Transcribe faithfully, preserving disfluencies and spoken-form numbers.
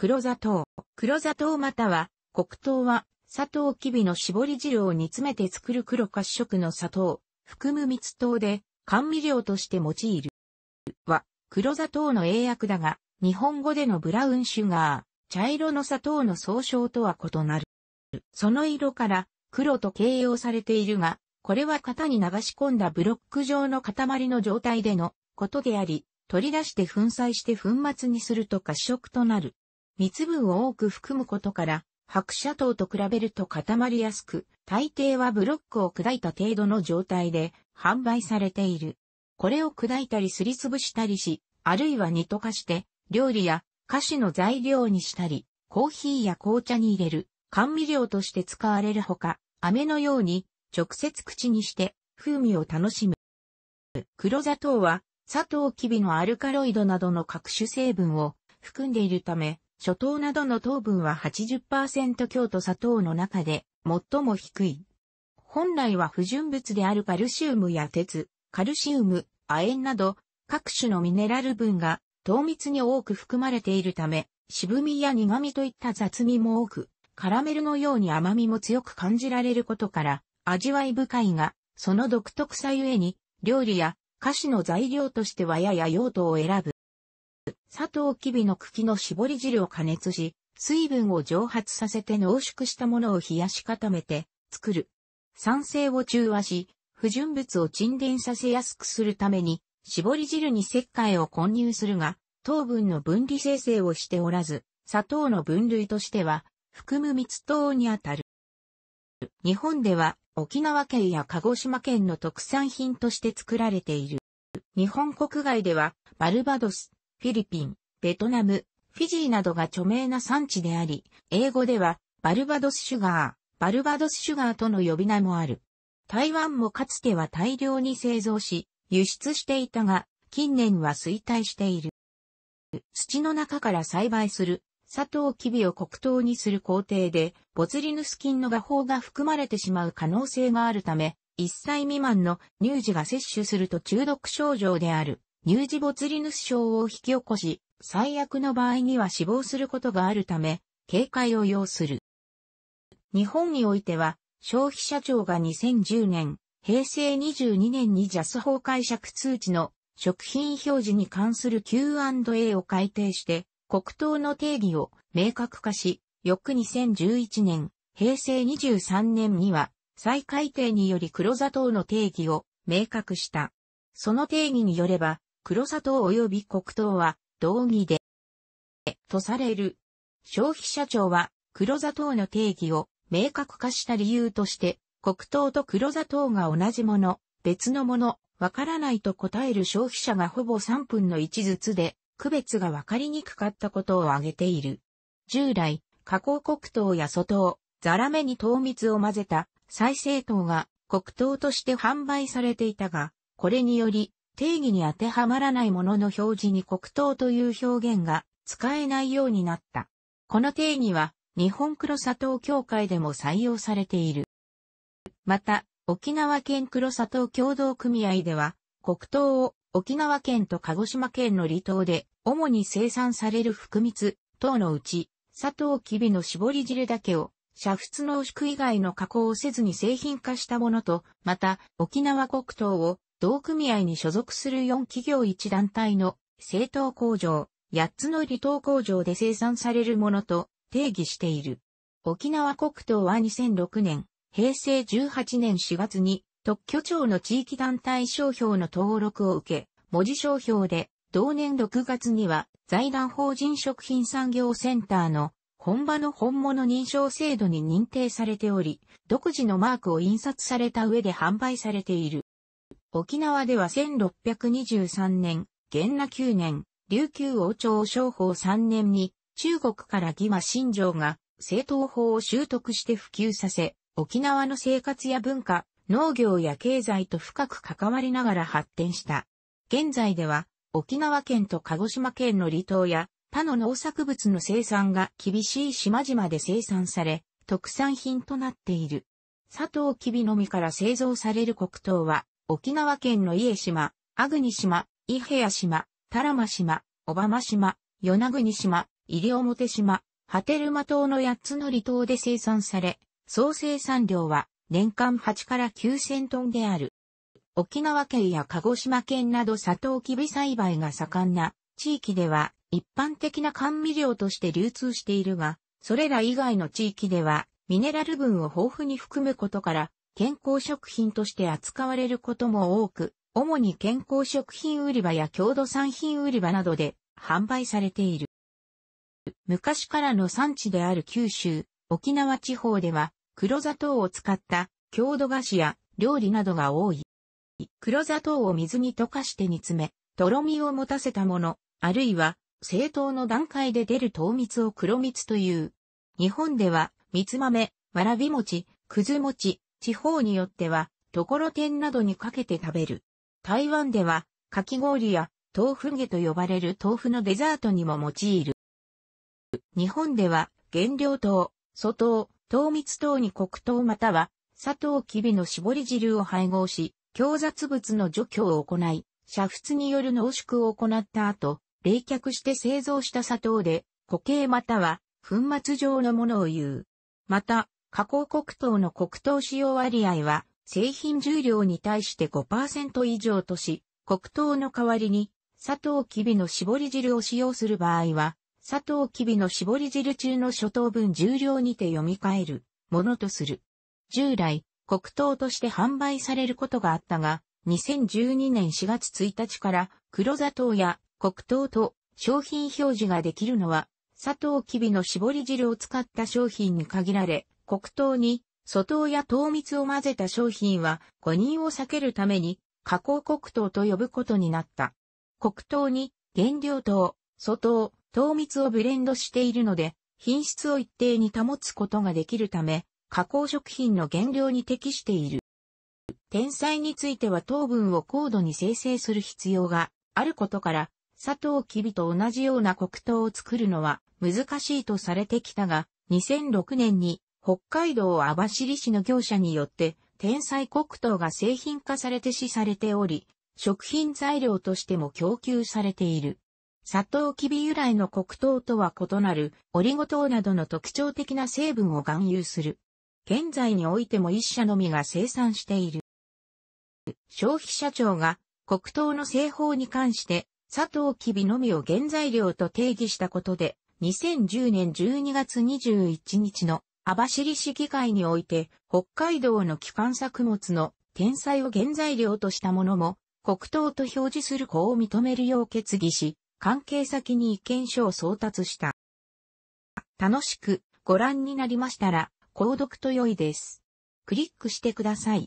黒砂糖。黒砂糖または黒糖はサトウキビの搾り汁を煮詰めて作る黒褐色の砂糖、含む蜜糖で甘味料として用いる。は黒砂糖の英訳だが、日本語でのブラウンシュガー、茶色の砂糖の総称とは異なる。その色から黒と形容されているが、これは型に流し込んだブロック状の塊の状態でのことであり、取り出して粉砕して粉末にすると褐色となる。蜜分を多く含むことから、白砂糖と比べると固まりやすく、大抵はブロックを砕いた程度の状態で販売されている。これを砕いたりすりつぶしたりし、あるいは煮溶かして、料理や菓子の材料にしたり、コーヒーや紅茶に入れる、甘味料として使われるほか、飴のように直接口にして風味を楽しむ。黒砂糖は、サトウキビのアルカロイドなどの各種成分を含んでいるため、諸糖などの糖分は はちじゅっパーセント 強と砂糖の中で最も低い。本来は不純物であるカルシウムや鉄、カルシウム、亜鉛など各種のミネラル分が糖蜜に多く含まれているため、渋みや苦味といった雑味も多く、カラメルのように甘みも強く感じられることから、味わい深いが、その独特さゆえに、料理や菓子の材料としてはやや用途を選ぶ。サトウキビの茎の絞り汁を加熱し、水分を蒸発させて濃縮したものを冷やし固めて作る。酸性を中和し、不純物を沈殿させやすくするために、絞り汁に石灰を混入するが、糖分の分離生成をしておらず、砂糖の分類としては、含む蜜糖にあたる。日本では、沖縄県や鹿児島県の特産品として作られている。日本国外では、バルバドス、フィリピン、ベトナム、フィジーなどが著名な産地であり、英語では、バルバドスシュガー、バルバドスシュガーとの呼び名もある。台湾もかつては大量に製造し、輸出していたが、近年は衰退している。土の中から栽培する、サトウキビを黒糖にする工程で、ボツリヌス菌の芽胞が含まれてしまう可能性があるため、いっさい未満の乳児が摂取すると中毒症状である。乳児ボツリヌス症を引き起こし、最悪の場合には死亡することがあるため、警戒を要する。日本においては、消費者庁がにせんじゅうねん、へいせいにじゅうにねんにジャス法解釈通知の食品表示に関する キューアンドエー を改定して、黒糖の定義を明確化し、翌にせんじゅういちねん、へいせいにじゅうさんねんには、再改定により黒砂糖の定義を明確した。その定義によれば、黒砂糖及び黒糖は同義で、とされる。消費者庁は黒砂糖の定義を明確化した理由として、黒糖と黒砂糖が同じもの、別のもの、わからないと答える消費者がほぼさんぶんのいちずつで、区別がわかりにくかったことを挙げている。従来、加工黒糖や粗糖、ザラメに糖蜜を混ぜた再生糖が黒糖として販売されていたが、これにより、定義に当てはまらないものの表示に黒糖という表現が使えないようになった。この定義は日本黒砂糖協会でも採用されている。また、沖縄県黒砂糖協同組合では、黒糖を沖縄県と鹿児島県の離島で主に生産される含蜜等のうち、サトウキビの絞り汁だけを煮沸濃縮以外の加工をせずに製品化したものと、また沖縄黒糖を同組合に所属するよんきぎょういちだんたいの製糖工場、やっつの離島工場で生産されるものと定義している。沖縄黒糖はにせんろくねん、へいせいじゅうはちねんしがつに特許庁の地域団体商標の登録を受け、文字商標で同年ろくがつには財団法人食品産業センターの本場の本物認証制度に認定されており、独自のマークを印刷された上で販売されている。沖縄ではせんろっぴゃくにじゅうさんねん、げんなきゅうねん、琉球王朝商法さんねんに中国から義馬新城が製糖法を習得して普及させ、沖縄の生活や文化、農業や経済と深く関わりながら発展した。現在では沖縄県と鹿児島県の離島や他の農作物の生産が厳しい島々で生産され、特産品となっている。サトウキビの実から製造される黒糖は、沖縄県の伊江島、粟国島、伊平屋島、多良間島、小浜島、与那国島、西表島、波照間島のやっつの離島で生産され、総生産量は年間はちからきゅうせんトンである。沖縄県や鹿児島県などサトウキビ栽培が盛んな地域では一般的な甘味料として流通しているが、それら以外の地域ではミネラル分を豊富に含むことから健康食品として扱われることも多く、主に健康食品売り場や郷土産品売り場などで販売されている。昔からの産地である九州、沖縄地方では黒砂糖を使った郷土菓子や料理などが多い。黒砂糖を水に溶かして煮詰め、とろみを持たせたもの、あるいは製糖の段階で出る糖蜜を黒蜜という。日本では蜜豆、わらび餅、くず餅、地方によってはところてんなどにかけて食べる。台湾では、かき氷や豆腐下と呼ばれる豆腐のデザートにも用いる。日本では、原料糖、粗糖、糖蜜等に黒糖または、サトウキビの絞り汁を配合し、強雑物の除去を行い、煮沸による濃縮を行った後、冷却して製造した砂糖で、固形または、粉末状のものを言う。また、加工黒糖の黒糖使用割合は、製品重量に対して ごパーセント 以上とし、黒糖の代わりに、サトウキビの絞り汁を使用する場合は、サトウキビの絞り汁中の諸糖分重量にて読み替えるものとする。従来、黒糖として販売されることがあったが、にせんじゅうにねんしがつついたちから黒砂糖や黒糖と商品表示ができるのは、サトウキビの絞り汁を使った商品に限られ、黒糖に、粗糖や糖蜜を混ぜた商品は誤認を避けるために加工黒糖と呼ぶことになった。黒糖に原料糖、粗糖、糖蜜をブレンドしているので品質を一定に保つことができるため加工食品の原料に適している。甜菜については糖分を高度に生成する必要があることからサトウキビと同じような黒糖を作るのは難しいとされてきたがにせんろくねんに北海道網走市の業者によって、甜菜黒糖が製品化されて試されており、食品材料としても供給されている。サトウキビ由来の黒糖とは異なる、オリゴ糖などの特徴的な成分を含有する。現在においても一社のみが生産している。消費者庁が黒糖の製法に関して、サトウキビのみを原材料と定義したことで、にせんじゅうねんじゅうにがつにじゅういちにちの網走市議会において、北海道の基幹作物の甜菜を原材料としたものも、黒糖と表示することを認めるよう決議し、関係先に意見書を送達した。楽しくご覧になりましたら、購読と良いです。クリックしてください。